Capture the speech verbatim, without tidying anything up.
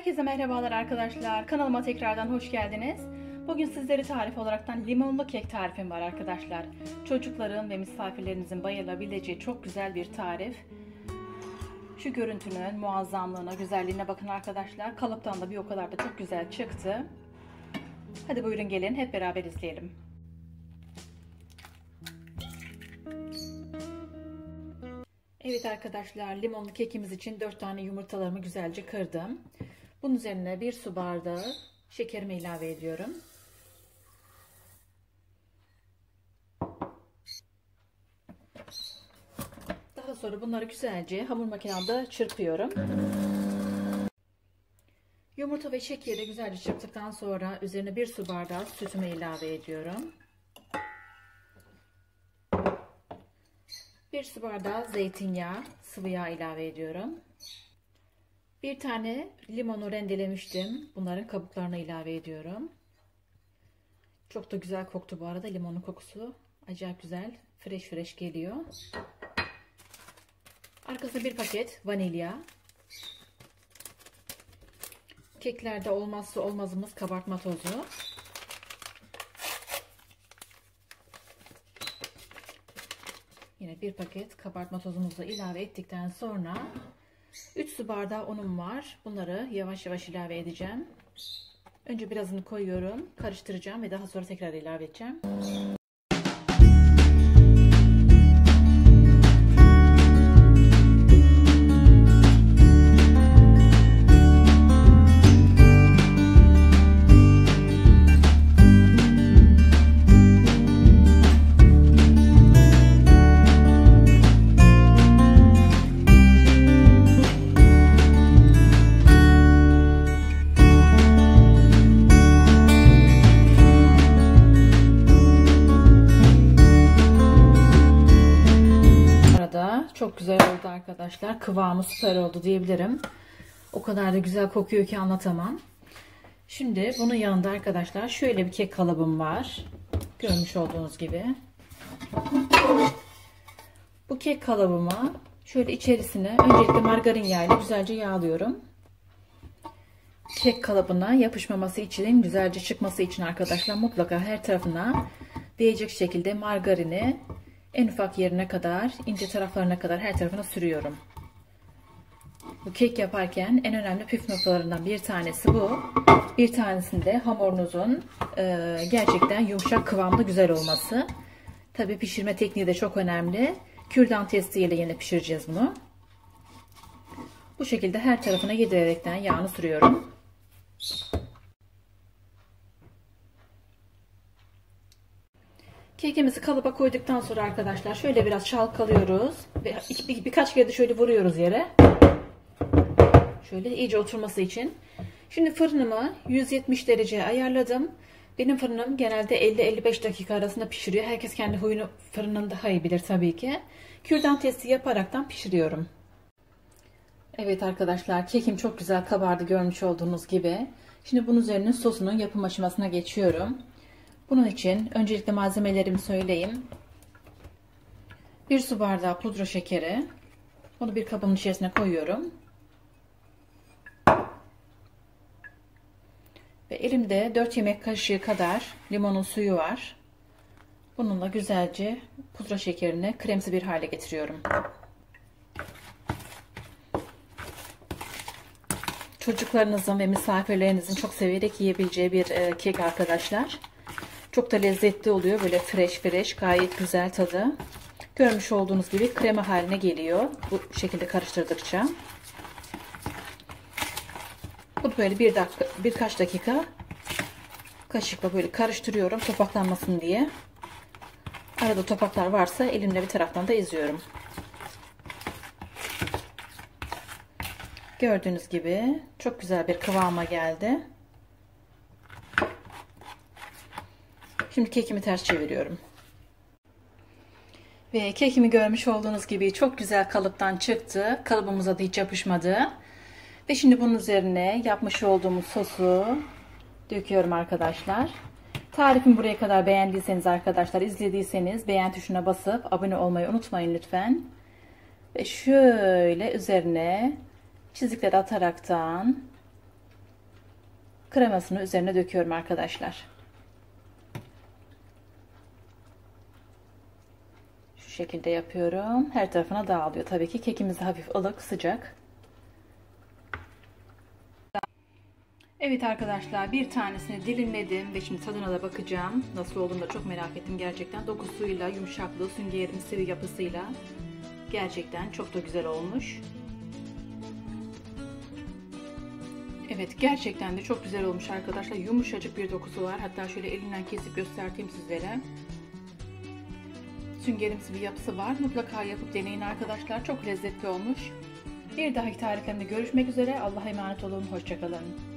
Herkese merhabalar arkadaşlar. Kanalıma tekrardan hoş geldiniz. Bugün sizlere tarif olaraktan limonlu kek tarifim var arkadaşlar. Çocukların ve misafirlerinizin bayılabileceği çok güzel bir tarif. Şu görüntünün muazzamlığına, güzelliğine bakın arkadaşlar. Kalıptan da bir o kadar da çok güzel çıktı. Hadi buyurun gelin hep beraber izleyelim. Evet arkadaşlar, limonlu kekimiz için dört tane yumurtalarımı güzelce kırdım. Bunun üzerine bir su bardağı şekerimi ilave ediyorum. Daha sonra bunları güzelce hamur makinemde çırpıyorum. Yumurta ve şekeri güzelce çırptıktan sonra üzerine bir su bardağı sütümü ilave ediyorum. bir su bardağı zeytinyağı, sıvı yağ ilave ediyorum. bir tane limonu rendelemiştim. Bunların kabuklarını ilave ediyorum. Çok da güzel koktu bu arada. Limonun kokusu acayip güzel. Fresh fresh geliyor. Arkasına bir paket vanilya. Keklerde olmazsa olmazımız kabartma tozu. Yine bir paket kabartma tozumuzu ilave ettikten sonra üç su bardağı unum var. Bunları yavaş yavaş ilave edeceğim. Önce birazını koyuyorum, karıştıracağım ve daha sonra tekrar ilave edeceğim. Çok güzel oldu arkadaşlar. Kıvamı süper oldu diyebilirim. O kadar da güzel kokuyor ki anlatamam. Şimdi bunun yanında arkadaşlar şöyle bir kek kalıbım var. Görmüş olduğunuz gibi. Bu kek kalıbımı şöyle içerisine öncelikle margarin yağıyla güzelce yağlıyorum. Kek kalıbına yapışmaması için, güzelce çıkması için arkadaşlar mutlaka her tarafına değecek şekilde margarini en ufak yerine kadar, ince taraflarına kadar her tarafına sürüyorum. Bu kek yaparken en önemli püf noktalarından bir tanesi bu. Bir tanesinde hamurunuzun e, gerçekten yumuşak, kıvamlı, güzel olması. Tabii pişirme tekniği de çok önemli. Kürdan testiyle yine pişireceğiz bunu. Bu şekilde her tarafına yedirerekten yağını sürüyorum. Kekimizi kalıba koyduktan sonra arkadaşlar şöyle biraz çalkalıyoruz ve bir, birkaç kere de şöyle vuruyoruz yere. Şöyle iyice oturması için. Şimdi fırınımı yüz yetmiş dereceye ayarladım. Benim fırınım genelde elli elli beş dakika arasında pişiriyor. Herkes kendi huyunu, fırının daha iyi bilir tabii ki. Kürdan testi yaparaktan pişiriyorum. Evet arkadaşlar, kekim çok güzel kabardı görmüş olduğunuz gibi. Şimdi bunun üzerine sosunun yapım aşamasına geçiyorum. Bunun için öncelikle malzemelerimi söyleyeyim. bir su bardağı pudra şekeri. Bunu bir kabın içerisine koyuyorum. Ve elimde dört yemek kaşığı kadar limonun suyu var. Bununla güzelce pudra şekerini kremsi bir hale getiriyorum. Çocuklarınızın ve misafirlerinizin çok severek yiyebileceği bir kek arkadaşlar. Çok da lezzetli oluyor. Böyle fresh fresh. Gayet güzel tadı. Görmüş olduğunuz gibi krema haline geliyor. Bu şekilde karıştırdıkça. Bu böyle bir dakika, birkaç dakika kaşıkla böyle karıştırıyorum. Topaklanmasın diye. Arada topaklar varsa elimle bir taraftan da eziyorum. Gördüğünüz gibi çok güzel bir kıvama geldi. Şimdi kekimi ters çeviriyorum. Ve kekimi görmüş olduğunuz gibi çok güzel kalıptan çıktı. Kalıbımıza da hiç yapışmadı. Ve şimdi bunun üzerine yapmış olduğumuz sosu döküyorum arkadaşlar. Tarifimi buraya kadar beğendiyseniz arkadaşlar, izlediyseniz beğen tuşuna basıp abone olmayı unutmayın lütfen. Ve şöyle üzerine çizikler ataraktan kremasını üzerine döküyorum arkadaşlar. Şu şekilde yapıyorum. Her tarafına dağılıyor. Tabii ki kekimiz hafif ılık, sıcak. Evet arkadaşlar, bir tanesini dilimledim ve şimdi tadına da bakacağım. Nasıl olduğunu da çok merak ettim gerçekten. Dokusuyla, yumuşaklığı, süngerimsi yapısıyla gerçekten çok da güzel olmuş. Evet, gerçekten de çok güzel olmuş arkadaşlar. Yumuşacık bir dokusu var. Hatta şöyle elimden kesip göstereyim sizlere. Süngerimsi bir yapısı var. Mutlaka yapıp deneyin arkadaşlar. Çok lezzetli olmuş. Bir dahaki tariflerimde görüşmek üzere. Allah'a emanet olun. Hoşçakalın.